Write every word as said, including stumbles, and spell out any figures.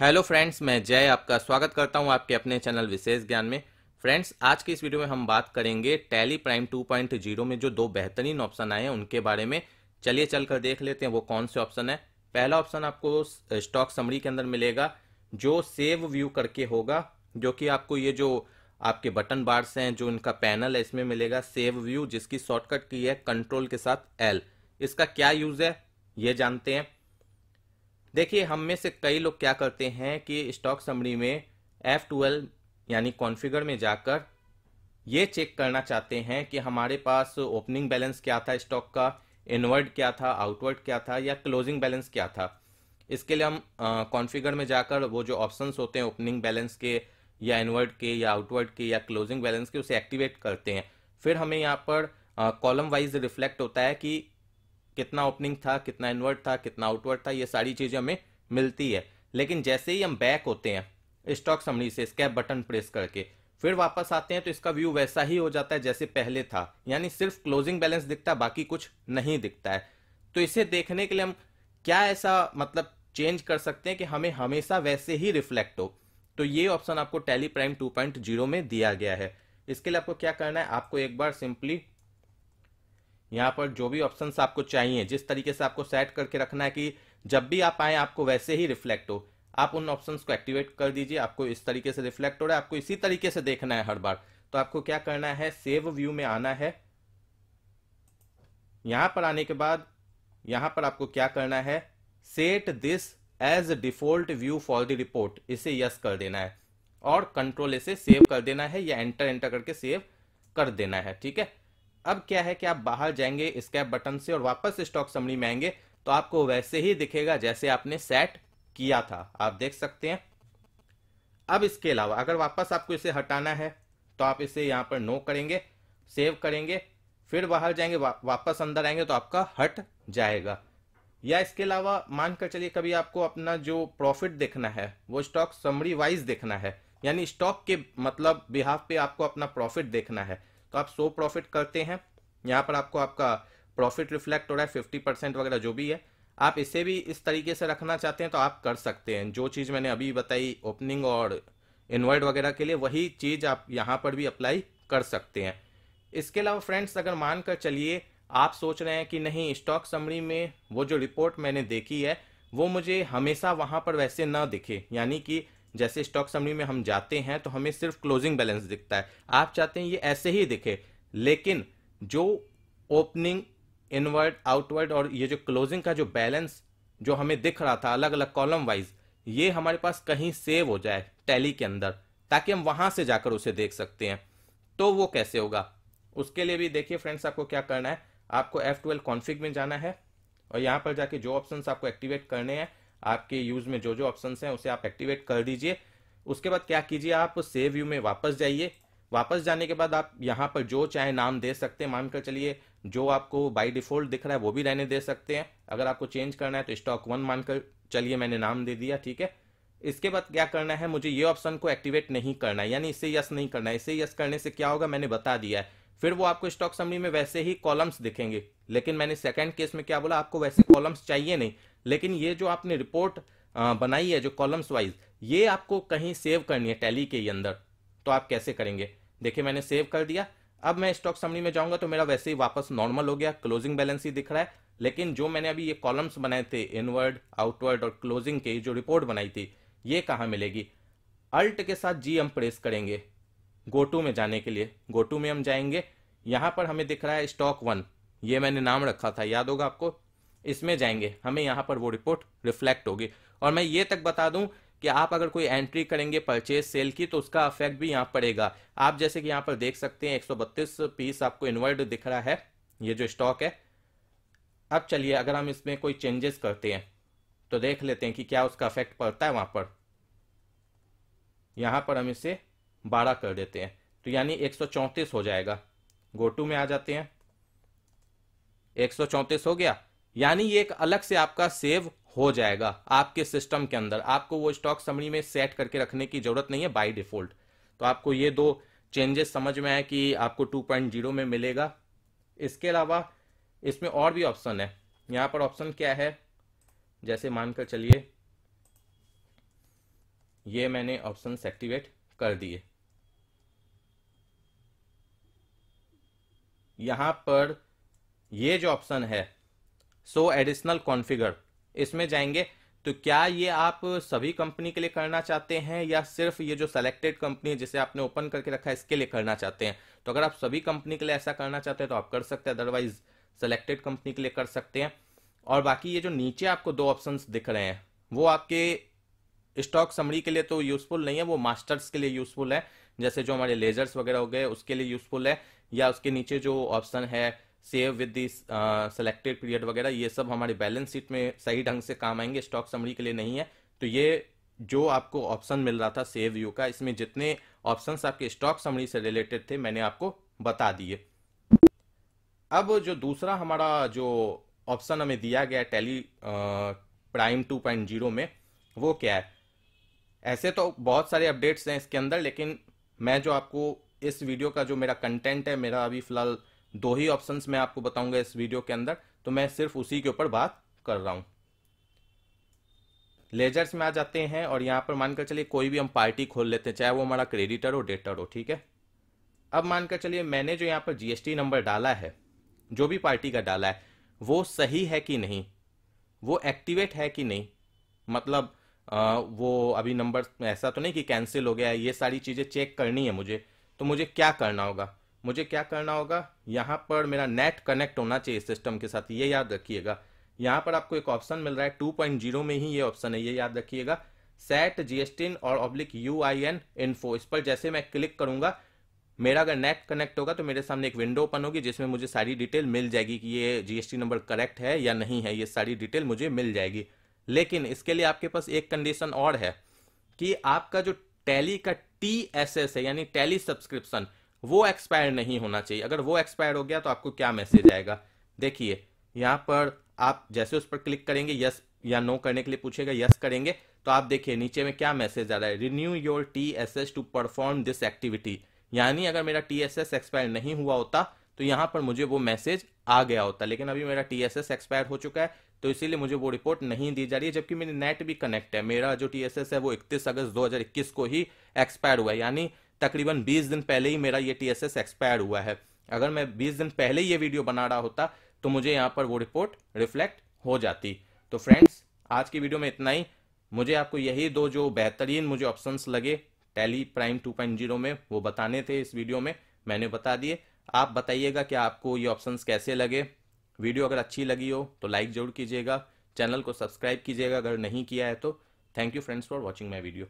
Hello friends, मैं जय आपका स्वागत करता हूं आपके अपने चैनल विशेष ज्ञान में। फ्रेंड्स, आज की इस वीडियो में हम बात करेंगे Tally Prime two point zero में जो दो बेहतरीन ऑप्शन आए हैं उनके बारे में। चलिए चलकर देख लेते हैं वो कौन से ऑप्शन है। पहला ऑप्शन आपको स्टॉक समरी के अंदर मिलेगा जो सेव व्यू करके होगा, जो कि आपको ये जो आपके बटन बार्स हैं जो इनका पैनल है इसमें मिलेगा सेव व्यू, जिसकी शॉर्टकट की है कंट्रोल के साथ एल। इसका क्या यूज़ है ये जानते हैं। देखिए, हम में से कई लोग क्या करते हैं कि स्टॉक समरी में एफ ट्वेल्व यानी कॉन्फ़िगर में जाकर ये चेक करना चाहते हैं कि हमारे पास ओपनिंग बैलेंस क्या था स्टॉक का, इनवर्ड क्या था, आउटवर्ड क्या था या क्लोजिंग बैलेंस क्या था। इसके लिए हम कॉन्फ़िगर में जाकर वो जो ऑप्शंस होते हैं ओपनिंग बैलेंस के या इनवर्ड के या आउटवर्ड के या क्लोजिंग बैलेंस के, उसे एक्टिवेट करते हैं। फिर हमें यहाँ पर कॉलम वाइज रिफ्लेक्ट होता है कि कितना ओपनिंग था, कितना इनवर्ड था, कितना आउटवर्ड था, ये सारी चीज़ें हमें मिलती है। लेकिन जैसे ही हम बैक होते हैं स्टॉक समरी से स्केप बटन प्रेस करके फिर वापस आते हैं तो इसका व्यू वैसा ही हो जाता है जैसे पहले था, यानी सिर्फ क्लोजिंग बैलेंस दिखता है, बाकी कुछ नहीं दिखता है। तो इसे देखने के लिए हम क्या ऐसा मतलब चेंज कर सकते हैं कि हमें हमेशा वैसे ही रिफ्लेक्ट हो। तो ये ऑप्शन आपको Tally Prime two point zero में दिया गया है। इसके लिए आपको क्या करना है, आपको एक बार सिंपली यहाँ पर जो भी ऑप्शंस आपको चाहिए जिस तरीके से आपको सेट करके रखना है कि जब भी आप आए आपको वैसे ही रिफ्लेक्ट हो, आप उन ऑप्शंस को एक्टिवेट कर दीजिए। आपको इस तरीके से रिफ्लेक्ट हो रहा है, आपको इसी तरीके से देखना है हर बार। तो आपको क्या करना है, सेव व्यू में आना है। यहाँ पर आने के बाद यहाँ पर आपको क्या करना है, set this as default view for the report, इसे यस कर देना है और कंट्रोल इसे सेव कर देना है या एंटर एंटर करके सेव कर देना है। ठीक है, अब क्या है कि आप बाहर जाएंगे स्केप बटन से और वापस स्टॉक समरी में आएंगे तो आपको वैसे ही दिखेगा जैसे आपने सेट किया था, आप देख सकते हैं। अब इसके अलावा अगर वापस आपको इसे हटाना है तो आप इसे यहाँ पर नो करेंगे, सेव करेंगे, फिर बाहर जाएंगे, वा, वापस अंदर आएंगे तो आपका हट जाएगा। या इसके अलावा मानकर चलिए कभी आपको अपना जो प्रॉफिट देखना है वो स्टॉक समरी वाइज देखना है, यानी स्टॉक के मतलब बिहाफ पे आपको अपना प्रॉफिट देखना है तो आप सो प्रॉफिट करते हैं। यहाँ पर आपको आपका प्रॉफिट रिफ्लेक्ट हो रहा है फिफ्टी परसेंट वगैरह जो भी है। आप इसे भी इस तरीके से रखना चाहते हैं तो आप कर सकते हैं। जो चीज़ मैंने अभी बताई ओपनिंग और इनवर्ड वगैरह के लिए, वही चीज़ आप यहाँ पर भी अप्लाई कर सकते हैं। इसके अलावा फ्रेंड्स, अगर मान कर चलिए आप सोच रहे हैं कि नहीं स्टॉक समरी में वो जो रिपोर्ट मैंने देखी है वो मुझे हमेशा वहाँ पर वैसे ना दिखे, यानी कि जैसे स्टॉक समरी में हम जाते हैं तो हमें सिर्फ क्लोजिंग बैलेंस दिखता है, आप चाहते हैं ये ऐसे ही दिखे, लेकिन जो ओपनिंग, इनवर्ड, आउटवर्ड और ये जो क्लोजिंग का जो बैलेंस जो हमें दिख रहा था अलग अलग कॉलम वाइज, ये हमारे पास कहीं सेव हो जाए टैली के अंदर ताकि हम वहाँ से जाकर उसे देख सकते हैं। तो वो कैसे होगा, उसके लिए भी देखिए फ्रेंड्स आपको क्या करना है, आपको एफ ट्वेल्व कॉन्फिग में जाना है और यहाँ पर जाके जो ऑप्शंस आपको एक्टिवेट करने हैं, आपके यूज़ में जो जो ऑप्शंस हैं उसे आप एक्टिवेट कर दीजिए। उसके बाद क्या कीजिए, आप सेव व्यू में वापस जाइए। वापस जाने के बाद आप यहाँ पर जो चाहे नाम दे सकते हैं, मानकर चलिए जो आपको बाय डिफ़ॉल्ट दिख रहा है वो भी रहने दे सकते हैं। अगर आपको चेंज करना है तो स्टॉक वन मानकर चलिए मैंने नाम दे दिया, ठीक है। इसके बाद क्या करना है, मुझे ये ऑप्शन को एक्टिवेट नहीं करना है, यानी इसे यस नहीं करना है। इसे यस करने से क्या होगा मैंने बता दिया है, फिर वो आपको स्टॉक समरी में वैसे ही कॉलम्स दिखेंगे। लेकिन मैंने सेकंड केस में क्या बोला, आपको वैसे कॉलम्स चाहिए नहीं, लेकिन ये जो आपने रिपोर्ट बनाई है जो कॉलम्स वाइज, ये आपको कहीं सेव करनी है टैली के अंदर। तो आप कैसे करेंगे, देखिए मैंने सेव कर दिया। अब मैं स्टॉक समरी में जाऊंगा तो मेरा वैसे ही वापस नॉर्मल हो गया, क्लोजिंग बैलेंस ही दिख रहा है। लेकिन जो मैंने अभी ये कॉलम्स बनाए थे इनवर्ड, आउटवर्ड और क्लोजिंग के जो रिपोर्ट बनाई थी, ये कहाँ मिलेगी, अल्ट के साथ जी हम प्रेस करेंगे गो टू में जाने के लिए। गो टू में हम जाएंगे, यहाँ पर हमें दिख रहा है स्टॉक वन, ये मैंने नाम रखा था, याद होगा आपको। इसमें जाएंगे, हमें यहाँ पर वो रिपोर्ट रिफ्लेक्ट होगी। और मैं ये तक बता दूँ कि आप अगर कोई एंट्री करेंगे परचेज सेल की तो उसका अफेक्ट भी यहाँ पड़ेगा। आप जैसे कि यहाँ पर देख सकते हैं एक सौ बत्तीस पीस आपको इनवर्ड दिख रहा है, ये जो स्टॉक है। अब चलिए अगर हम इसमें कोई चेंजेस करते हैं तो देख लेते हैं कि क्या उसका अफेक्ट पड़ता है वहाँ पर। यहाँ पर हम इसे बारह कर देते हैं तो यानी एक सौ चौंतीस हो जाएगा। गो टू में आ जाते हैं, एक सौ चौंतीस हो गया, यानी ये एक अलग से आपका सेव हो जाएगा आपके सिस्टम के अंदर। आपको वो स्टॉक समरी में सेट करके रखने की ज़रूरत नहीं है बाय डिफ़ॉल्ट। तो आपको ये दो चेंजेस समझ में आए कि आपको टू पॉइंट ज़ीरो में मिलेगा। इसके अलावा इसमें और भी ऑप्शन है। यहाँ पर ऑप्शन क्या है, जैसे मानकर चलिए ये मैंने ऑप्शन एक्टिवेट कर दिए। यहाँ पर ये जो ऑप्शन है सो एडिशनल कॉन्फ़िगर, इसमें जाएंगे तो क्या ये आप सभी कंपनी के लिए करना चाहते हैं या सिर्फ ये जो सेलेक्टेड कंपनी है जिसे आपने ओपन करके रखा है इसके लिए करना चाहते हैं। तो अगर आप सभी कंपनी के लिए ऐसा करना चाहते हैं तो आप कर सकते हैं, अदरवाइज सेलेक्टेड कंपनी के लिए कर सकते हैं। और बाकी ये जो नीचे आपको दो ऑप्शंस दिख रहे हैं वो आपके स्टॉक समरी के लिए तो यूजफुल नहीं है, वो मास्टर्स के लिए यूजफुल है, जैसे जो हमारे लेजर्स वगैरह हो गए उसके लिए यूजफुल है, या उसके नीचे जो ऑप्शन है save with the selected period वगैरह, ये सब हमारे बैलेंस शीट में सही ढंग से काम आएंगे, स्टॉक समरी के लिए नहीं है। तो ये जो आपको ऑप्शन मिल रहा था सेव यू का, इसमें जितने ऑप्शंस आपके स्टॉक समरी से रिलेटेड थे मैंने आपको बता दिए। अब जो दूसरा हमारा जो ऑप्शन हमें दिया गया Tally Prime two point zero में वो क्या है, ऐसे तो बहुत सारे अपडेट्स हैं इसके अंदर, लेकिन मैं जो आपको इस वीडियो का जो मेरा कंटेंट है, मेरा अभी फिलहाल दो ही ऑप्शंस मैं आपको बताऊंगा इस वीडियो के अंदर, तो मैं सिर्फ उसी के ऊपर बात कर रहा हूं। लेजर्स में आ जाते हैं और यहाँ पर मानकर चलिए कोई भी हम पार्टी खोल लेते हैं, चाहे वो हमारा क्रेडिटर हो डेटर हो, ठीक है। अब मानकर चलिए मैंने जो यहाँ पर जीएसटी नंबर डाला है, जो भी पार्टी का डाला है, वो सही है कि नहीं, वो एक्टिवेट है कि नहीं, मतलब आ, वो अभी नंबर ऐसा तो नहीं कि कैंसिल हो गया है, ये सारी चीज़ें चेक करनी है मुझे। तो मुझे क्या करना होगा, मुझे क्या करना होगा, यहाँ पर मेरा नेट कनेक्ट होना चाहिए सिस्टम के साथ, ये याद रखिएगा। यहाँ पर आपको एक ऑप्शन मिल रहा है टू पॉइंट ज़ीरो में ही ये ऑप्शन है, ये याद रखिएगा, सेट जीएसटीन और ऑब्लिक यूआईएन इन्फो। इस पर जैसे मैं क्लिक करूँगा, मेरा अगर नेट कनेक्ट होगा तो मेरे सामने एक विंडो ओपन होगी जिसमें मुझे सारी डिटेल मिल जाएगी कि ये जीएसटी नंबर करेक्ट है या नहीं है, ये सारी डिटेल मुझे मिल जाएगी। लेकिन इसके लिए आपके पास एक कंडीशन और है कि आपका जो टैली का टीएसएस है यानी टैली सब्सक्रिप्शन, वो एक्सपायर नहीं होना चाहिए। अगर वो एक्सपायर हो गया तो आपको क्या मैसेज आएगा, देखिए यहाँ पर आप जैसे उस पर क्लिक करेंगे, यस या नो करने के लिए पूछेगा, यस करेंगे तो आप देखिए नीचे में क्या मैसेज आ रहा है, renew your TSS to perform this activity. यानी अगर मेरा टीएसएस एक्सपायर नहीं हुआ होता तो यहाँ पर मुझे वो मैसेज आ गया होता, लेकिन अभी मेरा टीएसएस एक्सपायर हो चुका है तो इसीलिए मुझे वो रिपोर्ट नहीं दी जा रही है, जबकि मेरी नेट भी कनेक्ट है। मेरा जो टीएसएस है वो इकतीस अगस्त दो हज़ार इक्कीस को ही एक्सपायर हुआ है, यानी तकरीबन बीस दिन पहले ही मेरा ये टीएसएस एक्सपायर हुआ है। अगर मैं बीस दिन पहले ये वीडियो बना रहा होता तो मुझे यहाँ पर वो रिपोर्ट रिफ्लेक्ट हो जाती। तो फ्रेंड्स, आज की वीडियो में इतना ही। मुझे आपको यही दो जो बेहतरीन मुझे ऑप्शंस लगे Tally Prime two point zero में वो बताने थे, इस वीडियो में मैंने बता दिए। आप बताइएगा कि आपको ये ऑप्शंस कैसे लगे। वीडियो अगर अच्छी लगी हो तो लाइक ज़रूर कीजिएगा, चैनल को सब्सक्राइब कीजिएगा अगर नहीं किया है तो। Thank you friends for watching my video.